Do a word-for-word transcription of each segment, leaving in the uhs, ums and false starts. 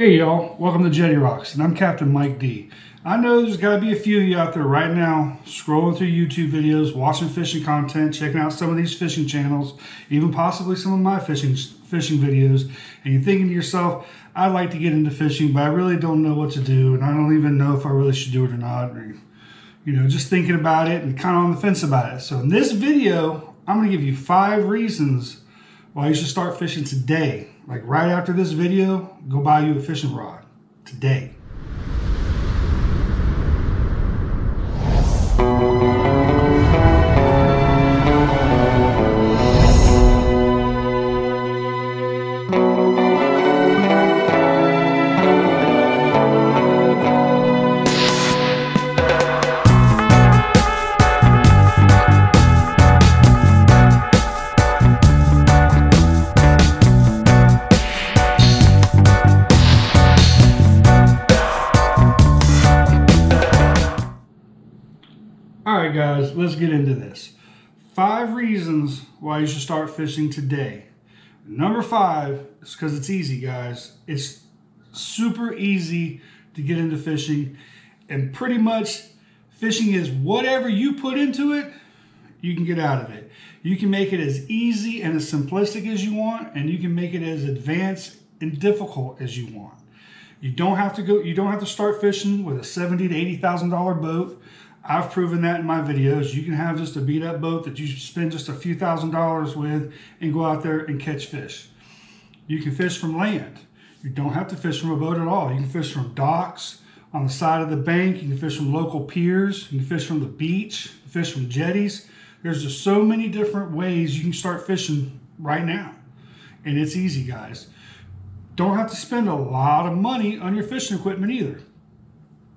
Hey y'all, welcome to Jetty Rocks, and I'm Captain Mike D. I know there's got to be a few of you out there right now scrolling through YouTube videos, watching fishing content, checking out some of these fishing channels, even possibly some of my fishing fishing videos, and you're thinking to yourself, I'd like to get into fishing, but I really don't know what to do, and I don't even know if I really should do it or not, or, you know, just thinking about it and kind of on the fence about it. So in this video, I'm going to give you five reasons why you should start fishing today. Like right after this video, go buy you a fishing rod today. Guys, let's get into this. Five reasons why you should start fishing today. Number five is because it's easy, guys. It's super easy to get into fishing, and pretty much fishing is whatever you put into it, you can get out of it. You can make it as easy and as simplistic as you want, and you can make it as advanced and difficult as you want. You don't have to go, you don't have to start fishing with a seventy to eighty thousand dollar boat. I've proven that in my videos. You can have just a beat up boat that you spend just a few thousand dollars with and go out there and catch fish. You can fish from land. You don't have to fish from a boat at all. You can fish from docks, on the side of the bank. You can fish from local piers. You can fish from the beach, fish from jetties. There's just so many different ways you can start fishing right now. And it's easy, guys. Don't have to spend a lot of money on your fishing equipment either.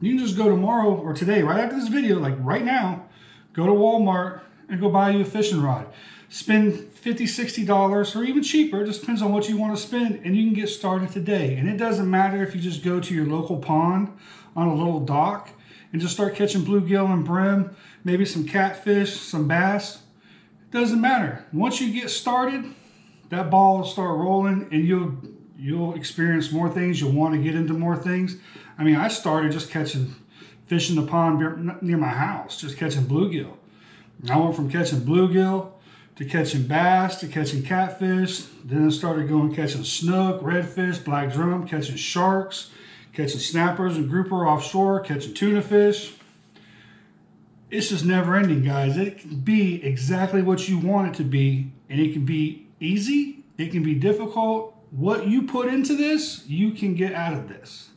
You can just go tomorrow or today, right after this video, like right now, go to Walmart and go buy you a fishing rod. Spend fifty, sixty dollars or even cheaper. It just depends on what you want to spend, and you can get started today. And it doesn't matter if you just go to your local pond on a little dock and just start catching bluegill and brim, maybe some catfish, some bass. It doesn't matter. Once you get started, that ball will start rolling, and you'll You'll experience more things. You'll want to get into more things. I mean, I started just catching fish in the pond near my house, just catching bluegill. And I went from catching bluegill to catching bass to catching catfish. Then I started going catching snook, redfish, black drum, catching sharks, catching snappers and grouper offshore, catching tuna fish. It's just never ending, guys. It can be exactly what you want it to be, and it can be easy. It can be difficult. What you put into this, you can get out of this.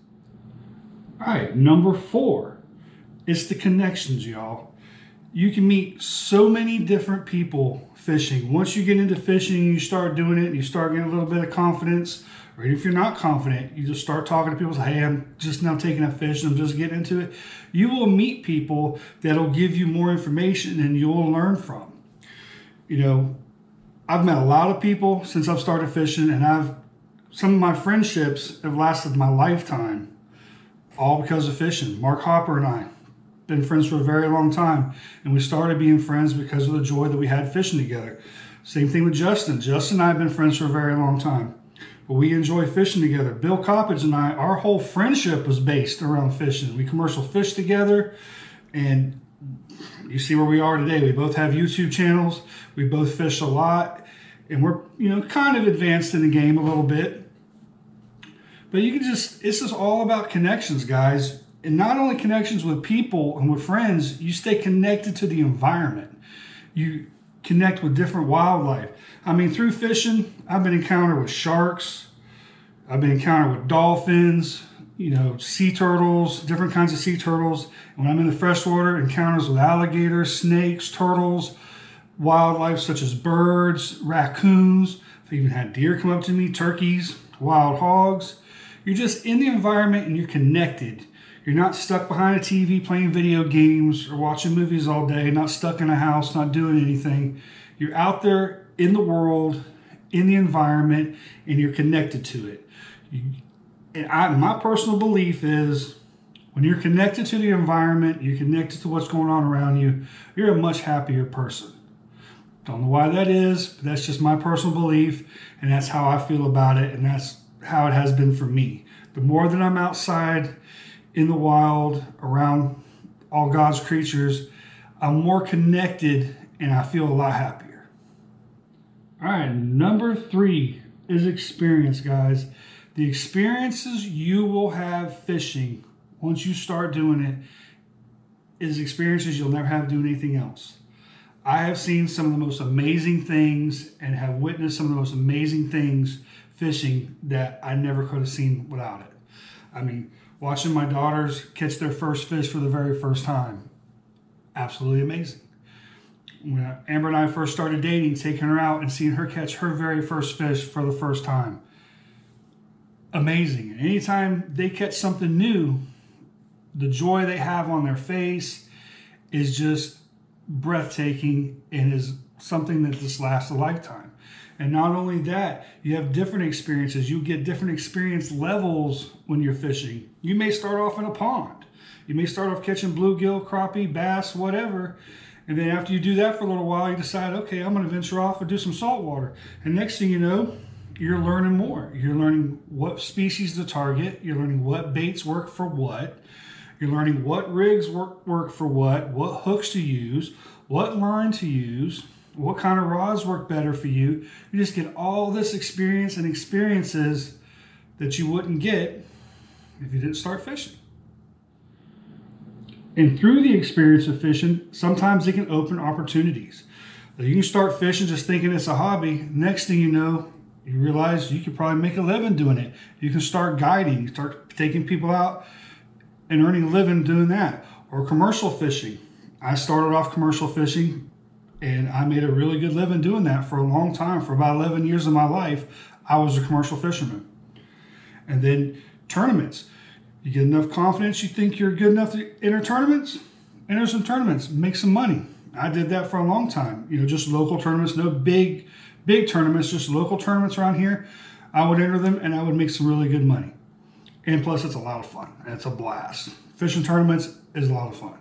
All right, number four, it's the connections, y'all. You can meet so many different people fishing. Once you get into fishing, you start doing it, and you start getting a little bit of confidence, or if you're not confident, you just start talking to people, say, hey, I'm just now taking a fish, and I'm just getting into it. You will meet people that'll give you more information, and you'll learn from. You know, I've met a lot of people since I've started fishing, and I've some of my friendships have lasted my lifetime all because of fishing. Mark Hopper and I been friends for a very long time, and we started being friends because of the joy that we had fishing together. Same thing with Justin. Justin and I have been friends for a very long time, but we enjoy fishing together. Bill Coppedge and I, our whole friendship was based around fishing. We commercial fish together, and you see where we are today. We both have YouTube channels. We both fish a lot. And we're, you know, kind of advanced in the game a little bit. But you can just, this is all about connections, guys. And not only connections with people and with friends, you stay connected to the environment. You connect with different wildlife. I mean, through fishing, I've been encountered with sharks. I've been encountered with dolphins, you know, sea turtles, different kinds of sea turtles. And when I'm in the freshwater, encounters with alligators, snakes, turtles, wildlife such as birds, raccoons. I've even had deer come up to me, turkeys, wild hogs. You're just in the environment and you're connected. You're not stuck behind a T V playing video games or watching movies all day, not stuck in a house, not doing anything. You're out there in the world, in the environment, and you're connected to it. You, and I, my personal belief is when you're connected to the environment, you're connected to what's going on around you, you're a much happier person. Don't know why that is, but that's just my personal belief, and that's how I feel about it, and that's how it has been for me. The more that I'm outside in the wild around all God's creatures, I'm more connected and I feel a lot happier. All right, number three is experience, guys. The experiences you will have fishing once you start doing it is experiences you'll never have doing anything else. I have seen some of the most amazing things and have witnessed some of the most amazing things fishing that I never could have seen without it. I mean, watching my daughters catch their first fish for the very first time, absolutely amazing. When Amber and I first started dating, taking her out and seeing her catch her very first fish for the first time, amazing. And anytime they catch something new, the joy they have on their face is just breathtaking and is something that just lasts a lifetime. And not only that, you have different experiences. You get different experience levels when you're fishing. You may start off in a pond. You may start off catching bluegill, crappie, bass, whatever. And then after you do that for a little while, you decide, okay, I'm going to venture off and do some saltwater. And next thing you know, you're learning more. You're learning what species to target. You're learning what baits work for what. You're learning what rigs work, work for what, what hooks to use, what line to use, what kind of rods work better for you. You just get all this experience and experiences that you wouldn't get if you didn't start fishing. And through the experience of fishing, sometimes it can open opportunities. You can start fishing just thinking it's a hobby. Next thing you know, you realize you could probably make a living doing it. You can start guiding, start taking people out and earning a living doing that. Or commercial fishing. I started off commercial fishing and I made a really good living doing that for a long time. For about eleven years of my life, I was a commercial fisherman. And then tournaments. You get enough confidence, you think you're good enough to enter tournaments, enter some tournaments, make some money. I did that for a long time. You know, just local tournaments, no big, big tournaments, just local tournaments around here. I would enter them and I would make some really good money. And plus, it's a lot of fun. It's a blast. Fishing tournaments is a lot of fun.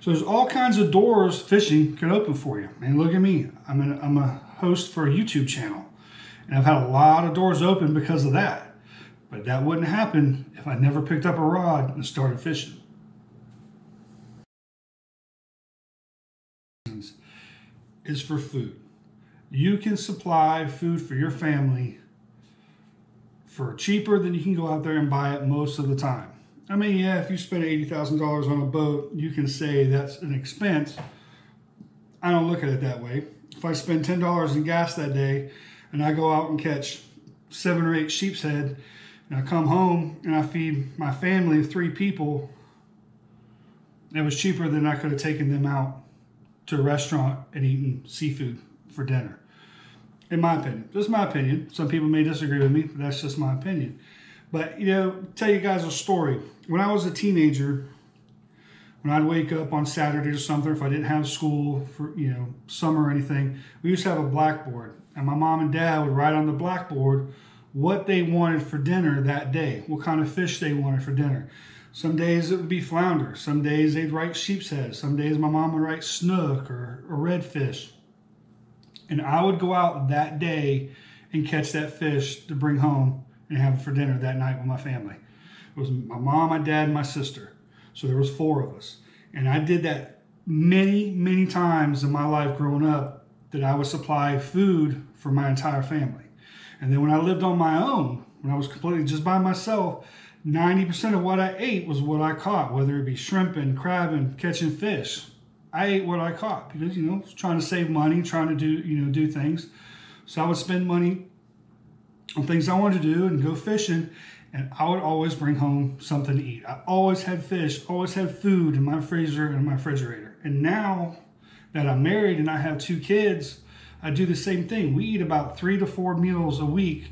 So there's all kinds of doors fishing can open for you. And look at me. I'm, an, I'm a host for a YouTube channel. And I've had a lot of doors open because of that. But that wouldn't happen if I never picked up a rod and started fishing. Is for food. You can supply food for your family for cheaper than you can go out there and buy it most of the time. I mean, yeah, if you spend eighty thousand dollars on a boat, you can say that's an expense. I don't look at it that way. If I spend ten dollars in gas that day and I go out and catch seven or eight sheep's head and I come home and I feed my family of three people, it was cheaper than I could have taken them out to a restaurant and eaten seafood for dinner. In my opinion, just my opinion. Some people may disagree with me, but that's just my opinion. But, you know, tell you guys a story. When I was a teenager, when I'd wake up on Saturday or something, if I didn't have school for, you know, summer or anything, we used to have a blackboard. And my mom and dad would write on the blackboard what they wanted for dinner that day, what kind of fish they wanted for dinner. Some days it would be flounder. Some days they'd write sheep's head. Some days my mom would write snook or, or redfish. And I would go out that day and catch that fish to bring home and have it for dinner that night with my family. It was my mom, my dad, and my sister. So there was four of us. And I did that many, many times in my life growing up, that I would supply food for my entire family. And then when I lived on my own, when I was completely just by myself, ninety percent of what I ate was what I caught, whether it be shrimping, crabbing, catching fish. I ate what I caught because, you know, trying to save money, trying to do, you know, do things. So I would spend money on things I wanted to do and go fishing, and I would always bring home something to eat. I always had fish, always had food in my freezer and my refrigerator. And now that I'm married and I have two kids, I do the same thing. We eat about three to four meals a week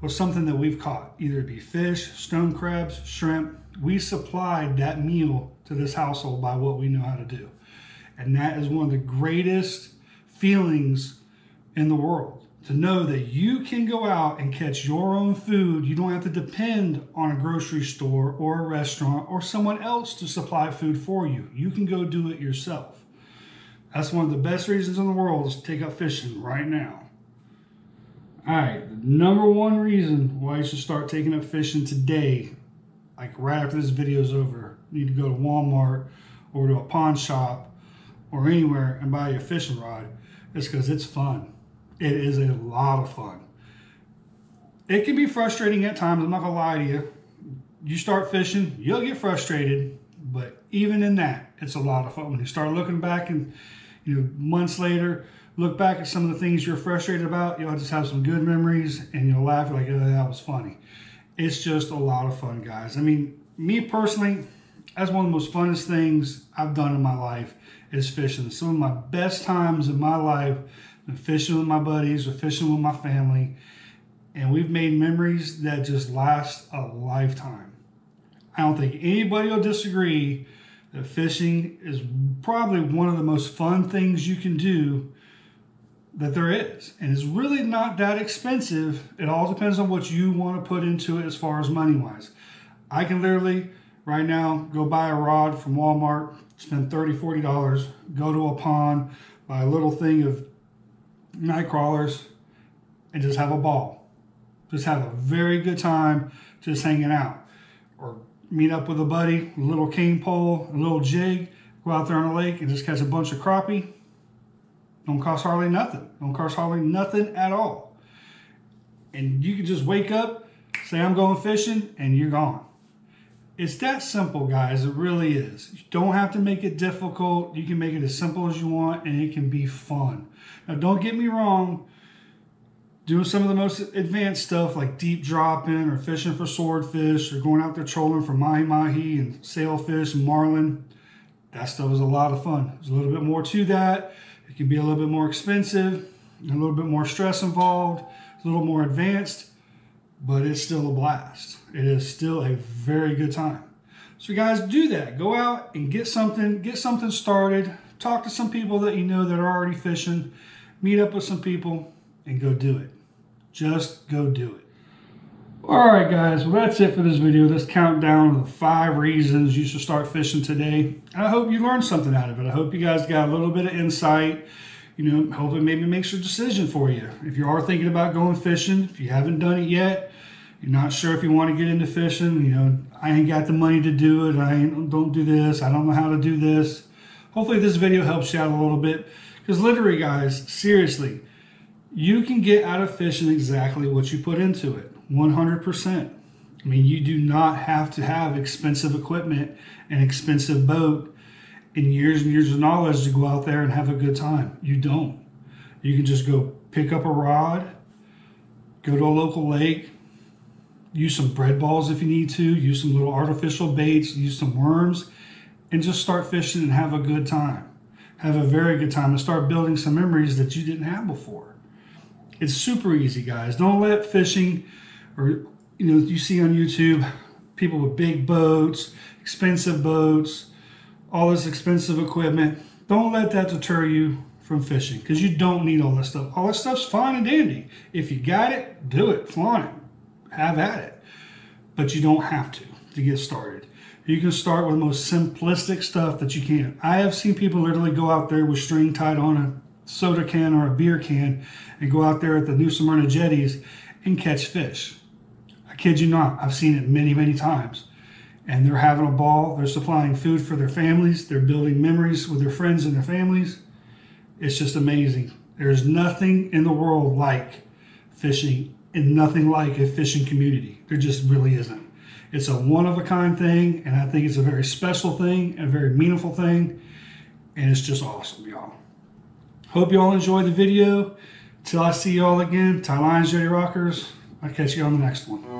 with something that we've caught, either it be fish, stone crabs, shrimp. We supplied that meal to this household by what we know how to do. And that is one of the greatest feelings in the world. To know that you can go out and catch your own food. You don't have to depend on a grocery store or a restaurant or someone else to supply food for you. You can go do it yourself. That's one of the best reasons in the world is to take up fishing right now. All right, the number one reason why you should start taking up fishing today, like right after this video is over, you need to go to Walmart or to a pawn shop or anywhere and buy your fishing rod, is because it's fun. It is a lot of fun. It can be frustrating at times, I'm not gonna lie to you. You start fishing, you'll get frustrated, but even in that, it's a lot of fun. When you start looking back and, you know, months later, look back at some of the things you're frustrated about, you'll just have some good memories and you'll laugh, you're like, oh, that was funny. It's just a lot of fun, guys. I mean, me personally, that's one of the most funnest things I've done in my life is fishing. Some of my best times in my life, been fishing with my buddies or fishing with my family, and we've made memories that just last a lifetime. I don't think anybody will disagree that fishing is probably one of the most fun things you can do that there is. And it's really not that expensive. It all depends on what you want to put into it as far as money-wise. I can literally, right now, go buy a rod from Walmart, spend thirty, forty dollars, go to a pond, buy a little thing of night crawlers, and just have a ball. Just have a very good time just hanging out. Or meet up with a buddy, a little cane pole, a little jig, go out there on the lake and just catch a bunch of crappie. Don't cost hardly nothing. Don't cost hardly nothing at all. And you can just wake up, say I'm going fishing, and you're gone. It's that simple, guys. It really is. You don't have to make it difficult. You can make it as simple as you want, and it can be fun. Now, don't get me wrong. Doing some of the most advanced stuff like deep dropping or fishing for swordfish or going out there trolling for mahi-mahi and sailfish and marlin, that stuff is a lot of fun. There's a little bit more to that. It can be a little bit more expensive, a little bit more stress involved, a little more advanced, but it's still a blast. It is still a very good time. So guys, do that. Go out and get something, get something started. Talk to some people that you know that are already fishing. Meet up with some people and go do it. Just go do it. All right, guys. Well, that's it for this video. This countdown of the five reasons you should start fishing today. And I hope you learned something out of it. I hope you guys got a little bit of insight. You know, hope it maybe makes your decision for you. If you are thinking about going fishing, if you haven't done it yet, you're not sure if you want to get into fishing, you know, I ain't got the money to do it. I ain't, don't do this. I don't know how to do this. Hopefully this video helps you out a little bit. Because literally, guys, seriously, you can get out of fishing exactly what you put into it, one hundred percent. I mean, you do not have to have expensive equipment, an expensive boat, and years and years of knowledge to go out there and have a good time. You don't. You can just go pick up a rod, go to a local lake, use some bread balls if you need to, use some little artificial baits, use some worms, and just start fishing and have a good time. Have a very good time and start building some memories that you didn't have before. It's super easy, guys. Don't let fishing, or you know, you see on YouTube, people with big boats, expensive boats, all this expensive equipment. Don't let that deter you from fishing, because you don't need all that stuff. All that stuff's fine and dandy. If you got it, do it, flaunt it, have at it. But you don't have to to get started. You can start with the most simplistic stuff that you can. I have seen people literally go out there with string tied on a soda can or a beer can and go out there at the New Smyrna Jetties and catch fish. I kid you not, I've seen it many, many times. And they're having a ball, they're supplying food for their families, they're building memories with their friends and their families. It's just amazing. There's nothing in the world like fishing, and nothing like a fishing community. There just really isn't. It's a one-of-a-kind thing, and I think it's a very special thing, a very meaningful thing, and it's just awesome, y'all. Hope y'all enjoyed the video. Till I see y'all again, Ty Lions, Jetty Rockers, I'll catch you on the next one.